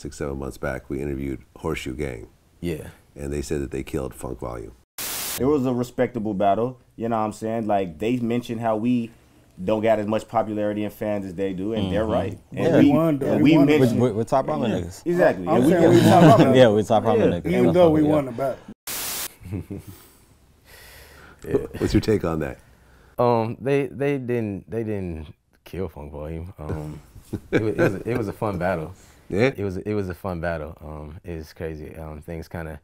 six, 7 months back, we interviewed Horseshoe Gang. Yeah. And they said that they killed Funk Volume. It was a respectable battle, you know what I'm saying? Like, they mentioned how we don't got as much popularity and fans as they do, and they're right. And we won, we're top ramen niggas. Exactly. I'm saying we top ramen. Yeah, we're top ramen niggas. Even though we won the battle. Yeah. What's your take on that? They didn't kill Funk Volume. It was a fun battle. Yeah. It was a fun battle. It was crazy. Things kind of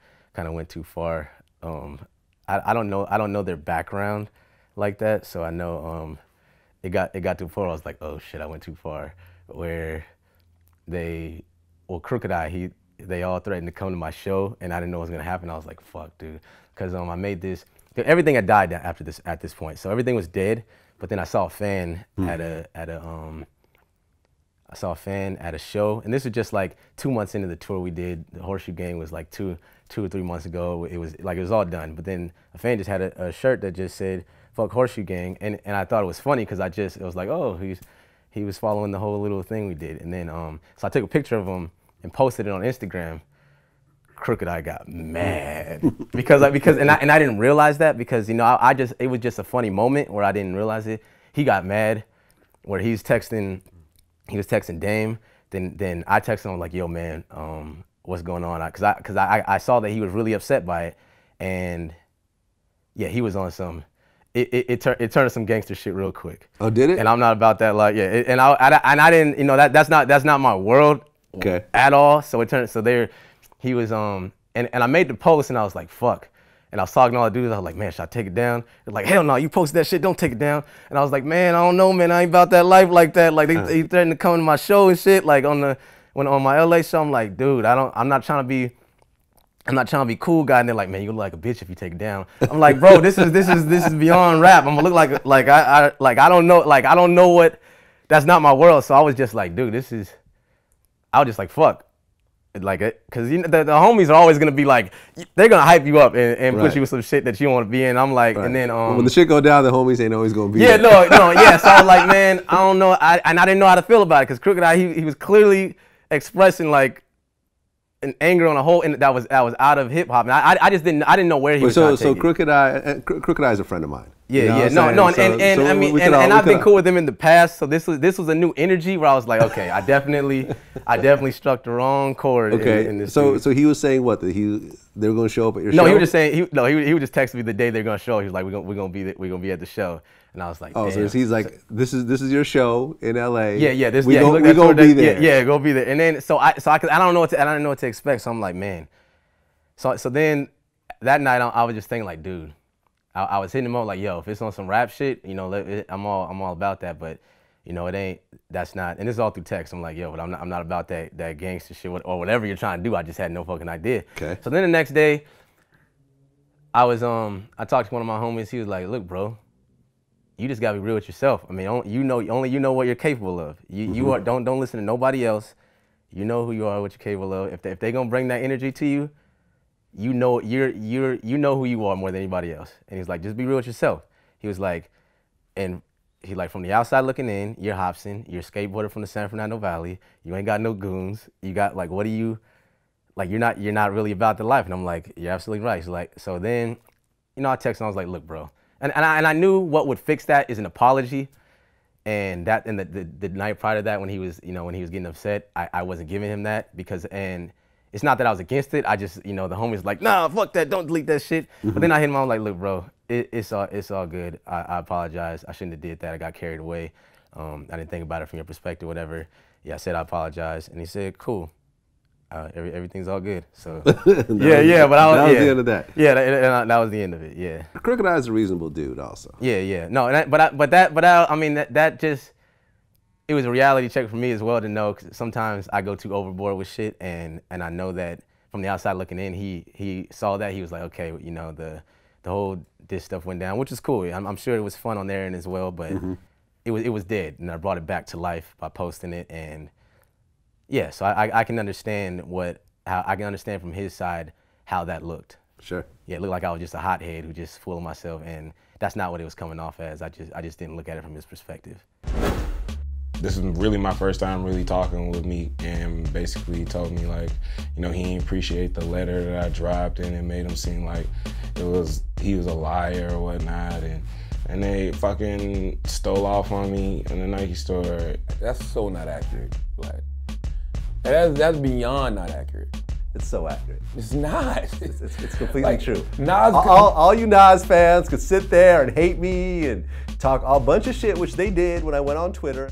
went too far. I don't know their background like that, so I know it got too far. I was like, oh shit, I went too far. Where Crooked I, they all threatened to come to my show, and I didn't know what was gonna happen. I was like, fuck, dude, because I made this. Everything had died after this. At this point, so everything was dead. But then I saw a fan at a show, and this was just like 2 months into the tour we did. The Horseshoe Gang was like two or three months ago. It was like it was all done. But then a fan just had a shirt that just said "Fuck Horseshoe Gang," and I thought it was funny because it was like, oh, he was following the whole little thing we did. And then so I took a picture of him and posted it on Instagram. Crooked I got mad because I didn't realize that, because it was just a funny moment where I didn't realize it. He got mad where he was texting Dame, then I texted him like, yo man, what's going on? Because I saw that he was really upset by it, and yeah, he was on some it turned some gangster shit real quick. Oh, did it? And I'm not about that, like, yeah. And I didn't, that's not my world at all. So he was, and I made the post, and I was like, fuck. And I was talking to all the dudes, I was like, man, should I take it down? They're like, hell no, you posted that shit, don't take it down. And I was like, man, I don't know, man, I ain't about that life like that. Like, they threatened to come to my show and shit, like, on my LA show. I'm like, dude, I'm not trying to be cool guy. And they're like, man, you look like a bitch if you take it down. I'm like, bro, this is beyond rap. I'm gonna look like I don't know what, that's not my world. So I was just like, dude, I was just like, fuck. Like it, because the homies are always gonna be like, they're gonna hype you up and push you with some shit that you want to be in. I'm like, and then when the shit go down, the homies ain't always gonna be. Yeah, yeah. So I was like, man, I don't know, and I didn't know how to feel about it, because Crooked I, he was clearly expressing like an anger on a whole, and that was out of hip hop, and I just didn't know where he was. So Crooked I is a friend of mine. Yeah, you know and I mean, and I've been cool with him in the past, so this was a new energy where I was like, okay, I definitely struck the wrong chord. Okay, in this so he was saying what, that they were going to show up at your show? No, he was just saying he would just text me the day they're going to show. He was like, we're gonna be at the show, and I was like, oh, damn. So he's like, this is your show in LA. Yeah, we're gonna be there. Yeah, go be there. And then so I don't know what to, and I didn't know what to expect, so I'm like, man. So then that night I was just thinking like, dude. I was hitting him up like, yo, if it's on some rap shit, I'm all about that, but it ain't, that's not, and this is all through text. I'm like, yo, but I'm not about that gangster shit or whatever you're trying to do. I just had no fucking idea. Okay. So then the next day, I talked to one of my homies. He was like, look, bro, you just gotta be real with yourself. I mean, only you know what you're capable of. You don't listen to nobody else. You know who you are, what you're capable of. If they gonna bring that energy to you, you know who you are more than anybody else. And he's like, just be real with yourself. He was like, from the outside looking in, you're Hopsin, you're a skateboarder from the San Fernando Valley, you ain't got no goons, you got like, you're not really about the life. And I'm like, you're absolutely right. He's like, so then, I texted and I was like, look, bro. And I knew what would fix that is an apology. And the night prior to that, when he was, when he was getting upset, I wasn't giving him that, because it's not that I was against it. I just, the homies like, nah, fuck that. Don't delete that shit. But then I hit him on like, look, bro, it's all good. I apologize. I shouldn't have did that. I got carried away. I didn't think about it from your perspective, whatever. Yeah, I said I apologize, and he said, cool. Everything's all good. So that was the end of that. Yeah, that was the end of it. Yeah. Crooked I is a reasonable dude, also. Yeah. No, and it was a reality check for me as well to know, because sometimes I go too overboard with shit, and I know that from the outside looking in, he saw that, he was like, okay, the whole this stuff went down, which is cool. I'm sure it was fun on their end as well, but it was dead, and I brought it back to life by posting it, and yeah, so I can understand how I can understand from his side how that looked. Sure. Yeah, it looked like I was just a hothead who just fooled myself, and that's not what it was coming off as. I just didn't look at it from his perspective. This is really my first time really talking with me, and basically told me, like, you know, he didn't appreciate the letter that I dropped, and it made him seem like it was, he was a liar or whatnot, and they fucking stole off on me in the Nike store. That's so not accurate. Like, that's beyond not accurate. It's so accurate. It's not. It's completely like, true. Nas, all you Nas fans could sit there and hate me and talk a bunch of shit, which they did when I went on Twitter.